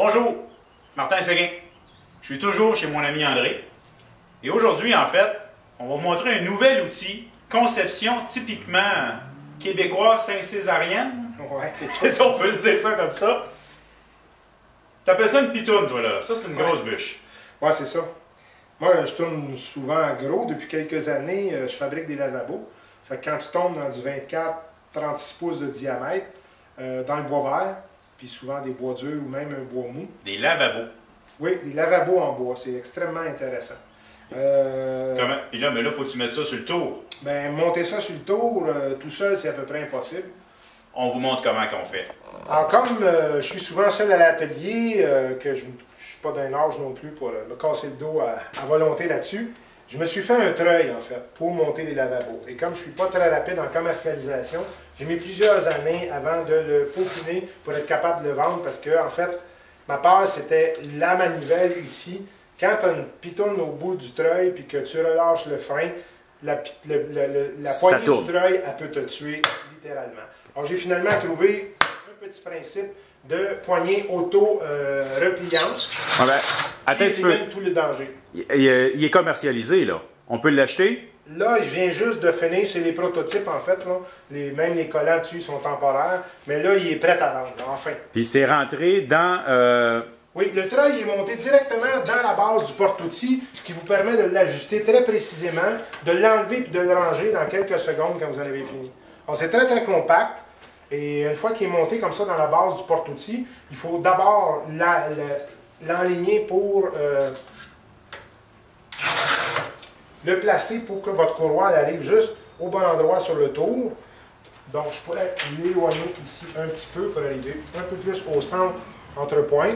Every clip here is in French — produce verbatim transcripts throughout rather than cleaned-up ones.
Bonjour, Martin Seguin. Je suis toujours chez mon ami André. Et aujourd'hui, en fait, on va vous montrer un nouvel outil, conception typiquement québécoise, Saint-Césarienne. Ouais, qu'est-ce qu'on peut se dire ça comme ça? T'appelles ça une pitoune, toi, là. Ça, c'est une grosse bûche. Ouais, c'est ça. Moi, je tourne souvent gros. Depuis quelques années, je fabrique des lavabos. Fait que quand tu tombes dans du vingt-quatre à trente-six pouces de diamètre, euh, dans le bois vert, puis souvent des bois durs ou même un bois mou. Des lavabos. Oui, des lavabos en bois. C'est extrêmement intéressant. Euh... Comment? Puis là, mais là, faut que tu mettes ça sur le tour. Bien, monter ça sur le tour, euh, tout seul, c'est à peu près impossible. On vous montre comment qu'on fait. Alors, comme euh, je suis souvent seul à l'atelier, euh, que je ne suis pas d'un âge non plus pour euh, me casser le dos à, à volonté là-dessus, je me suis fait un treuil, en fait, pour monter les lavabos. Et comme je ne suis pas très rapide en commercialisation, j'ai mis plusieurs années avant de le peaufiner pour être capable de le vendre parce que, en fait, ma peur, c'était la manivelle ici. Quand tu as une pitoune au bout du treuil et que tu relâches le frein, la, le, le, le, la poignée du treuil, elle peut te tuer littéralement. Alors, j'ai finalement trouvé un petit principe de poignée auto-repliante. Euh, ouais, attends, tu peux... tout le danger. Il, il, il est commercialisé, là. On peut l'acheter? Là, il vient juste de finir. C'est les prototypes, en fait. Là. Les, même les collants dessus sont temporaires. Mais là, il est prêt à vendre, là, enfin. Puis, c'est rentré dans... Euh... Oui, le treuil est monté directement dans la base du porte-outils, ce qui vous permet de l'ajuster très précisément, de l'enlever puis de le ranger dans quelques secondes quand vous en avez fini. C'est très très compact et une fois qu'il est monté comme ça dans la base du porte-outils, il faut d'abord l'enligner pour euh, le placer pour que votre courroie arrive juste au bon endroit sur le tour. Donc je pourrais l'éloigner ici un petit peu pour arriver un peu plus au centre entre points.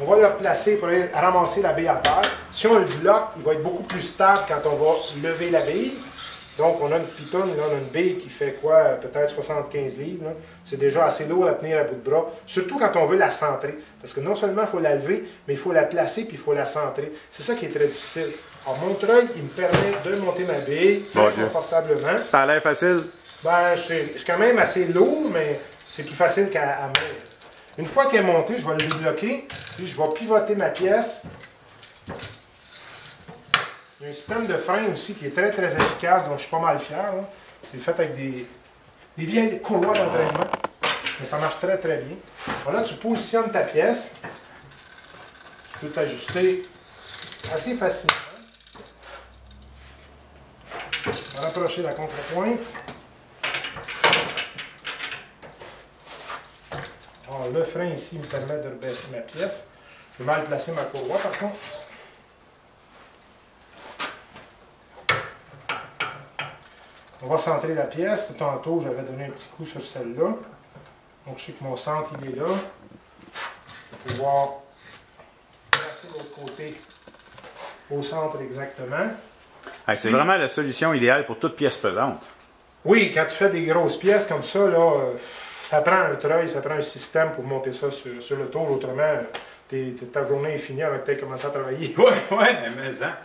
On va le replacer pour ramasser la bille à terre. Si on le bloque, il va être beaucoup plus stable quand on va lever la bille. Donc, on a une pitoune, là, on a une bille qui fait quoi, peut-être soixante-quinze livres. C'est déjà assez lourd à tenir à bout de bras, surtout quand on veut la centrer. Parce que non seulement il faut la lever, mais il faut la placer puis il faut la centrer. C'est ça qui est très difficile. Alors, mon treuil, il me permet de monter ma bille très bon confortablement. Dieu. Ça a l'air facile? Ben, c'est quand même assez lourd, mais c'est plus facile qu'à à mettre. Une fois qu'elle est montée, je vais le débloquer, puis je vais pivoter ma pièce. Il y a un système de frein aussi qui est très très efficace, dont je suis pas mal fier. C'est fait avec des, des vieilles courroies d'entraînement, mais ça marche très très bien. Voilà, tu positionnes ta pièce, tu peux t'ajuster assez facilement. On va rapprocher la contrepointe. Alors, le frein ici me permet de rebaisser ma pièce. Je vais mal placer ma courroie par contre. On va centrer la pièce. Tantôt, j'avais donné un petit coup sur celle-là. Donc, je sais que mon centre, il est là. Je vais pouvoir placer l'autre côté au centre exactement. Hey, c'est vraiment la solution idéale pour toute pièce pesante. Oui, quand tu fais des grosses pièces comme ça, là... Euh... Ça prend un treuil, ça prend un système pour monter ça sur, sur le tour. Autrement, t'es, t'es, ta journée est finie avant que tu aies commencé à travailler. Oui, oui, mais hein.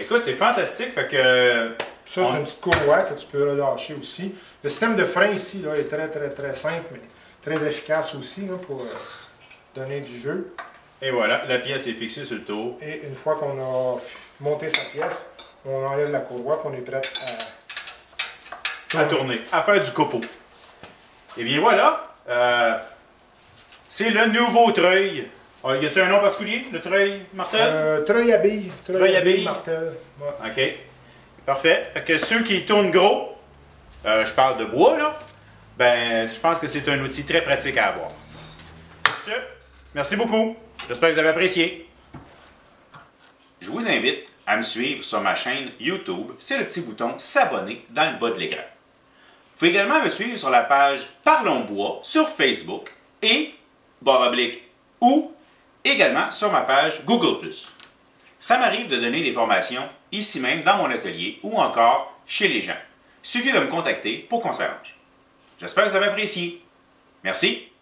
Écoute, c'est fantastique. Fait que, ça, on... c'est une petite courroie que tu peux relâcher aussi. Le système de frein ici là, est très, très, très simple, mais très efficace aussi là, pour euh, donner du jeu. Et voilà, la pièce est fixée sur le tour. Et une fois qu'on a monté sa pièce, on enlève la courroie et on est prêt à... à tourner, à faire du copeau. Et eh bien voilà, euh, c'est le nouveau treuil. Alors, y a-t-il un nom particulier, le treuil Martel? Euh, treuil à bille. Treuil, treuil à bille Martel. Ouais. OK. Parfait. Fait que ceux qui tournent gros, euh, je parle de bois là, ben je pense que c'est un outil très pratique à avoir. Monsieur, merci beaucoup. J'espère que vous avez apprécié. Je vous invite à me suivre sur ma chaîne YouTube. C'est le petit bouton s'abonner dans le bas de l'écran. Vous pouvez également me suivre sur la page Parlons Bois sur Facebook et barre oblique ou également sur ma page Google plus. Ça m'arrive de donner des formations ici même dans mon atelier ou encore chez les gens. Il suffit de me contacter pour qu'on s'arrange. J'espère que vous avez apprécié. Merci.